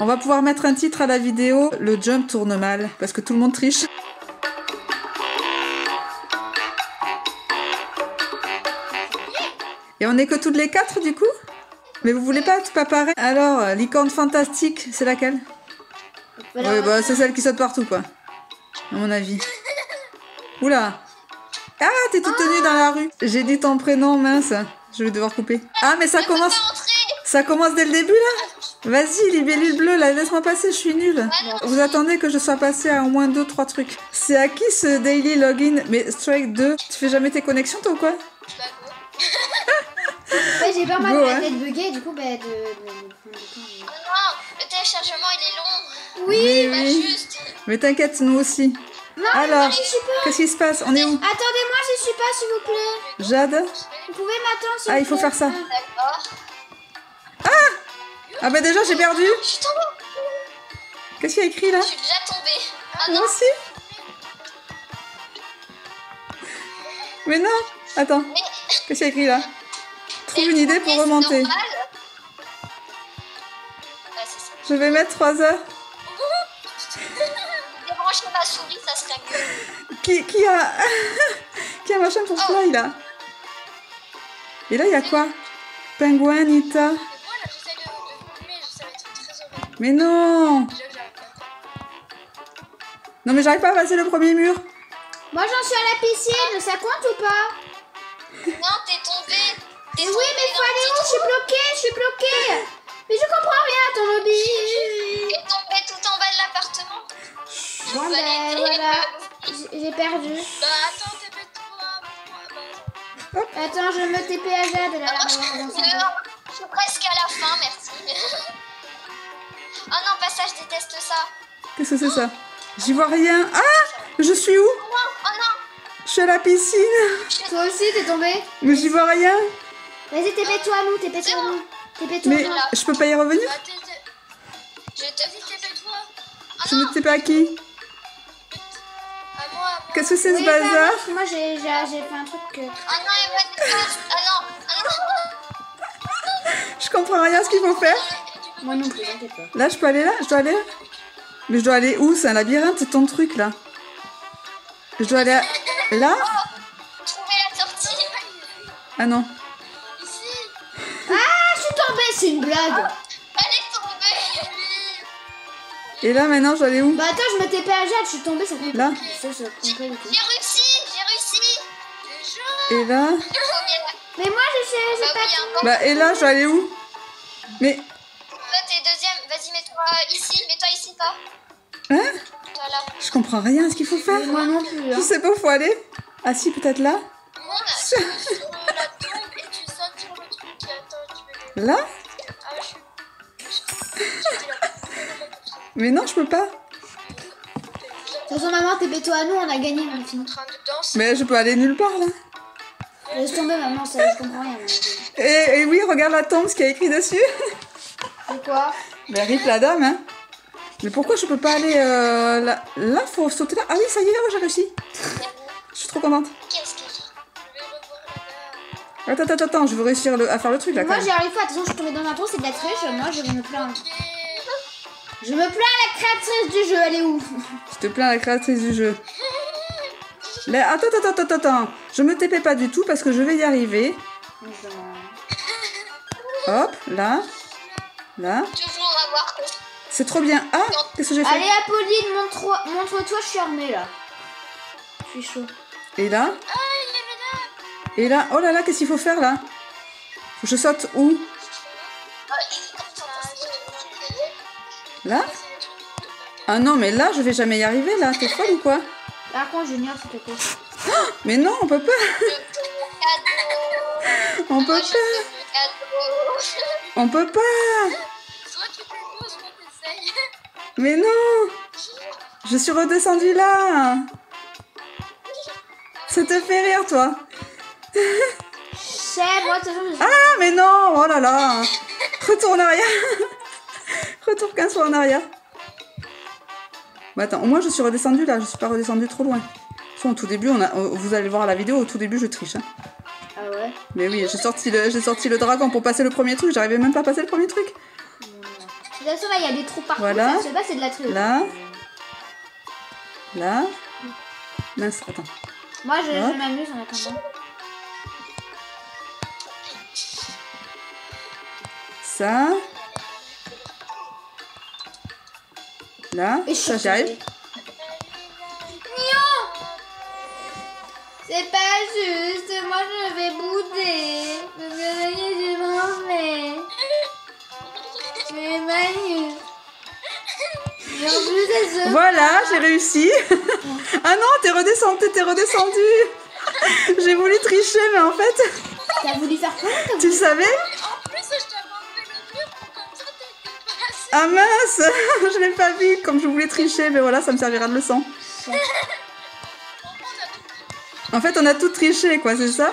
On va pouvoir mettre un titre à la vidéo, le jump tourne mal, parce que tout le monde triche. Et on n'est que toutes les quatre du coup? Mais vous voulez pas être pas pareil? Alors, Licorne Fantastique, c'est laquelle? Voilà. Oui, bah c'est celle qui saute partout quoi, à mon avis. Oula! Ah, t'es toute tenue dans la rue! J'ai dit ton prénom, mince, je vais devoir couper. Ah, mais ça commence! Ça commence dès le début là? Vas-y, libellule bleue, là, laisse-moi passer, je suis nulle. Vous attendez que je sois passée à au moins 2-3 trucs. C'est à qui ce daily login? Mais Strike 2, tu fais jamais tes connexions toi ou quoi? Ouais, j'ai peur de la tête buggée, du coup, bah, Non, le téléchargement, il est long. Oui, oui. Juste. Mais t'inquiète, nous aussi. Non, alors, qu'est-ce qui se passe? On est où? Attendez-moi, je suis pas, s'il vous plaît. Jade? Vous pouvez m'attendre, s'il vous plaît. Ah, il faut faire ça. D'accord. Ah! Ah bah déjà, j'ai perdu. Je suis tombée. Qu'est-ce qu'il y a écrit, là? Je suis déjà tombée. Ah non. Moi aussi? Mais non. Attends. Mais... Qu'est-ce qu'il y a écrit, là? Trouve une idée pour remonter. Je vais mettre 3 heures. Débrancher ma souris, ça serait mieux. Qui a machin pour cela, il a. Et là, il y a quoi? Pingouin, Nita. Mais non. Non, mais j'arrive pas à passer le premier mur. Moi, j'en suis à la piscine. Ça compte ou pas? Non, t'es tombée. Oui, mais faut aller où? Je suis bloquée. Mais je comprends rien à ton lobby. T'es tombée tout en bas de l'appartement. Voilà. J'ai perdu. Bah attends, TP-toi. Attends, je me TP à Jade. Là, je suis presque à la fin, merci. Oh non, pas ça, je déteste ça. Qu'est-ce que c'est ça? J'y vois rien. Ah! Je suis où? Oh non! Je suis à la piscine. Toi aussi, t'es tombée? Mais j'y vois rien. Vas-y, t'es pété à nous. Mais je peux pas y revenir? Je te dis t'es pété toi. Tu me t'es pas à qui? À moi. Qu'est-ce que c'est ce bazar? Moi j'ai fait un truc que... Ah non, il y a pas de place. Ah non. Je comprends rien à ce qu'il faut faire. Moi non plus, t'inquiète pas. Là, je peux aller là? Je dois aller là? Mais je dois aller où? C'est un labyrinthe, c'est ton truc là. Je dois aller là? Trouver la sortie. Ah non. C'est une blague. Elle est tombée. Et là maintenant je vais aller où? Bah attends, je me TP à Jade, je suis tombée, ça fait là. J'ai réussi. Et là? Mais moi je sais pas. Bah et là je vais aller où? Mais bah t'es deuxième, vas-y mets-toi ici pas. Hein? Je comprends rien à ce qu'il faut faire. Moi non plus. Je sais pas où faut aller. Ah si, peut-être là. Là? Mais non, je peux pas. De toute façon, maman, t'es béto à nous, on a gagné. Mais je peux aller nulle part là. Laisse tomber, maman, ça, je comprends rien. Et oui, regarde la tombe, ce qu'il y a écrit dessus. C'est quoi? Ben, rip la dame, hein. Mais pourquoi je peux pas aller là? Là, faut sauter là. Ah oui, ça y est, j'ai réussi. Je suis trop contente. Attends, je veux réussir à faire le truc là. Moi j'y arrive pas, attention, je suis tombée dans un trou, c'est de la triche, moi je vais me plaindre. Je me plains à la créatrice du jeu, elle est où? Je te plains à la créatrice du jeu. Là, attends, je me TP pas du tout parce que je vais y arriver. Hop, là. C'est trop bien. Ah, qu'est-ce que j'ai fait? Allez Apolline, montre-toi, je suis armée là. Je suis chaud. Et là? Et là, oh là là, qu'est-ce qu'il faut faire là? Faut que je saute où? Là? Ah non, mais là, je vais jamais y arriver là, t'es folle ou quoi? Par contre, Junior, s'il te plaît. Mais non, on peut pas. On peut pas. Mais non! Je suis redescendue là! Ça te fait rire, toi? Ah mais non, oh là là. Retour en arrière. Retour 15 fois en arrière. Bah attends, moi je suis redescendue là, je suis pas redescendue trop loin. Au tout début, vous allez voir la vidéo, au tout début je triche. Hein. Ah ouais? Mais oui, j'ai sorti le dragon pour passer le premier truc, j'arrivais même pas à passer le premier truc. toute façon, là, il y a des trous partout. Voilà. Ça, je sais pas, c'est de la truelle. Là. Là. Mince, attends. Moi, je m'amuse en attendant. Ça. Là. Et ça, j'arrive. C'est pas juste, moi je vais bouder. Parce que ça y est, j'ai mangé. C'est magnifique. Et en plus, ça se voilà, j'ai réussi. Ah non, t'es redescendue. J'ai voulu tricher, mais en fait... T'as voulu faire quoi? Tu savais? En plus, je t'ai montré le mur, comme ça t'es dépassée. Ah mince, je l'ai pas vu, comme je voulais tricher, mais voilà, ça me servira de leçon. Ouais. En fait, on a tout triché, quoi, c'est ça?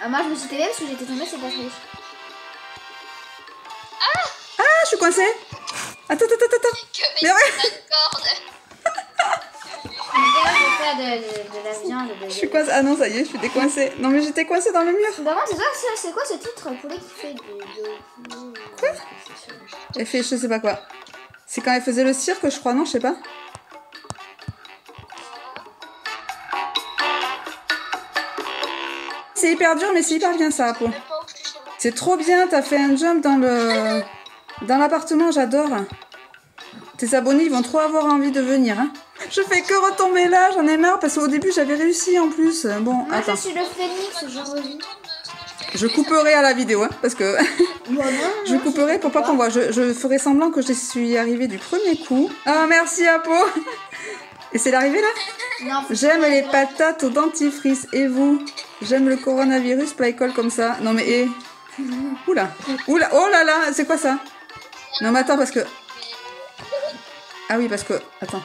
Ah, moi, je me suis télé parce que j'étais tombée, c'est pas triche. Ah! Ah, je suis coincée! Attends! Mais ouais! Je suis coincée. Ah non, ça y est, je suis décoincée. Non, mais j'étais coincée dans le mur. Bah, non, c'est quoi ce titre? Poulet qui fait de... Quoi? Elle fait je sais pas quoi. C'est quand elle faisait le cirque, je crois, non? Je sais pas. C'est hyper dur, mais c'est hyper bien ça, Apo. C'est trop bien, t'as fait un jump dans le dans l'appartement, j'adore. Tes abonnés, ils vont trop avoir envie de venir. Hein. Je fais que retomber là, j'en ai marre, parce qu'au début, j'avais réussi en plus. Bon, moi, attends. Je suis le phénix, je reviens. Je couperai à la vidéo, hein, parce que... je couperai pour pas qu'on voit. Je ferai semblant que je suis arrivée du premier coup. Ah, merci, Apo. Et c'est l'arrivée, là? J'aime les patates au dentifrice, et vous? J'aime le coronavirus, pas école comme ça. Non mais hé. Oula. Oula. Oh là là. C'est quoi ça? Non mais attends parce que... Ah oui parce que... Attends.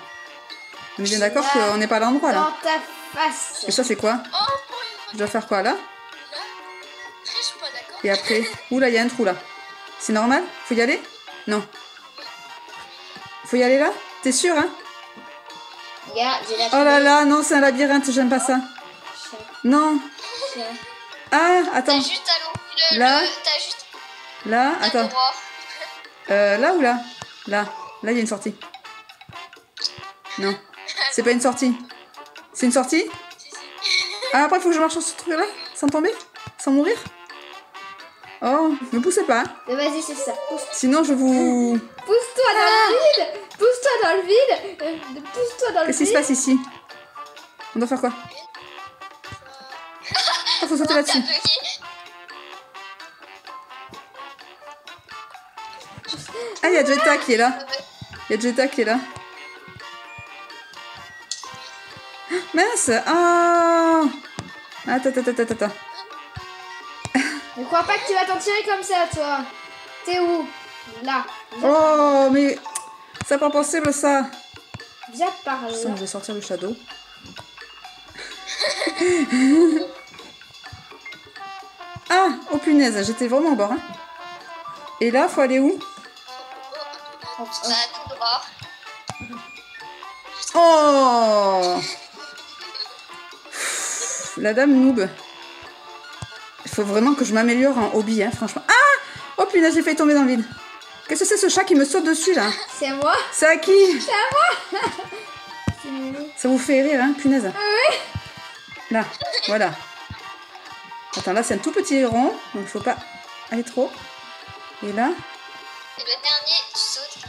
On est bien d'accord qu'on n'est pas à l'endroit là. Dans ta face. Et ça c'est quoi? Je dois faire quoi là? Et après... Oula il y a un trou là. C'est normal? Faut y aller? Non. Faut y aller là? T'es sûr hein? Oh là là. Non c'est un labyrinthe. J'aime pas ça. Non. Ah, attends. T'as juste à là. Là, attends. Là ou là? Là. Là, il y a une sortie. Non. C'est pas une sortie. C'est une sortie? Ah, après, il faut que je marche sur ce truc-là? Sans tomber? Sans mourir? Oh, ne poussez pas. Vas-y, c'est ça. Sinon, je vous... Pousse-toi dans le vide! Pousse-toi dans le vide! Pousse-toi dans le vide! Qu'est-ce qui se passe ici? On doit faire quoi? Faut sauter là-dessus. Ah, il y a Jetta qui est là. Mince. Ah. Attends. Ne crois pas que tu vas t'en tirer comme ça, toi. T'es où? Là. Oh, mais c'est pas possible, ça. Viens par là. Je vais sortir le shadow. Ah, oh punaise, j'étais vraiment au bord. Hein. Et là, faut aller où? Oh! La dame noob. Il faut vraiment que je m'améliore en hobby, hein, franchement. Ah! Oh punaise, j'ai failli tomber dans le vide. Qu'est-ce que c'est ce chat qui me saute dessus, là? C'est moi. C'est à qui? C'est à moi. Ça vous fait rire, hein, punaise? Oui. Là, voilà. Attends, là c'est un tout petit rond, donc il ne faut pas aller trop. Et là. Et le dernier, tu sautes.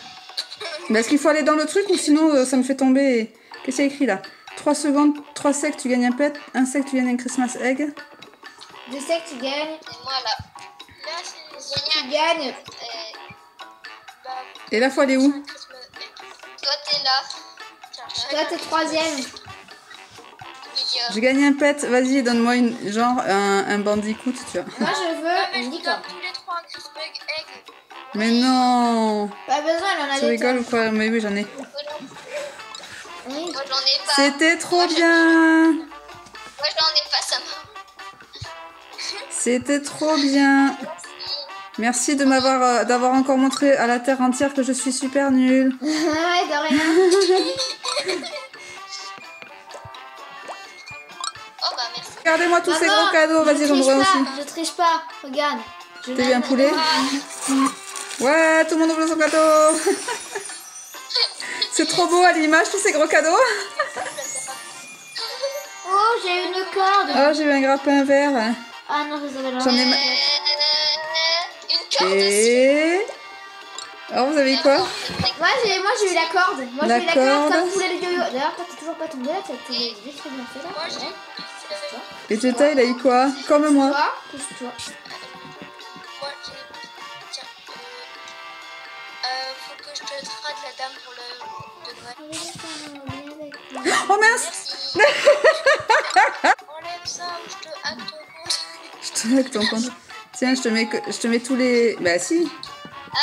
Mais est-ce qu'il faut aller dans le truc ou sinon ça me fait tomber et... Qu'est-ce qu'il y a écrit là? 3 secondes, 3 secs, tu gagnes un pet. 1 sec, tu gagnes un Christmas egg. 2 secs, tu gagnes. Et moi là. Là, c'est génial. Tu gagnes. Et là, faut aller où? Toi, t'es là. Toi, t'es troisième. J'ai gagné un pet, vas-y donne-moi une genre un bandicoot tu vois. Moi je veux une licorne. Mais non. Pas besoin, elle en a. Tu rigoles ou quoi? Mais oui j'en ai. Oui. C'était trop bien. Moi j'en ai pas ça. C'était trop bien. Merci de m'avoir d'avoir encore montré à la terre entière que je suis super nulle. Ouais de rien. Regardez-moi tous ces gros cadeaux, vas-y, j'en vois aussi. Je triche pas, regarde. T'es bien poulet. Ouais, tout le monde ouvre son cadeau. C'est trop beau à l'image, tous ces gros cadeaux. Oh, j'ai une corde. Oh, j'ai eu un grappin vert. Ah non, vous avez la même. Une corde aussi. Alors, vous avez eu quoi? Moi, j'ai eu la corde. Moi, j'ai eu la corde comme poulet de yo-yo. D'ailleurs, toi, t'es toujours pas tombé là, t'as été juste trop bien fait là. Moi, j'ai. Et Jetta, il a eu quoi? Comme moi. Qu'est-ce que tu vois? Moi, j'ai. Tiens. Faut que je te trade la dame pour le. De Noël. Oh mince! Enlève ça ou je te hack ton compte. Je te hack ton compte. Tiens, je te mets tous les. Bah si!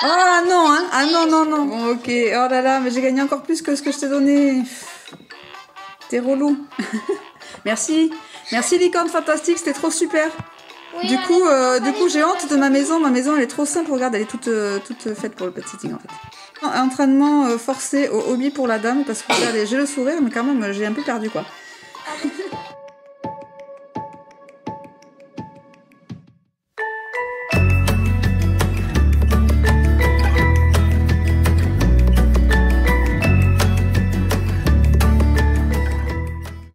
Ah non, hein! Ah non, non, non! Bon, ok. Oh là là, mais j'ai gagné encore plus que ce que je t'ai donné. T'es relou. Merci. Merci, Licorne Fantastique, c'était trop super. Oui, du coup, j'ai honte de ma maison. Ma maison, elle est trop simple. Regarde, elle est toute faite pour le pet-sitting, en fait. Entraînement forcé au hobby pour la dame, parce que regardez, j'ai le sourire, mais quand même, j'ai un peu perdu, quoi.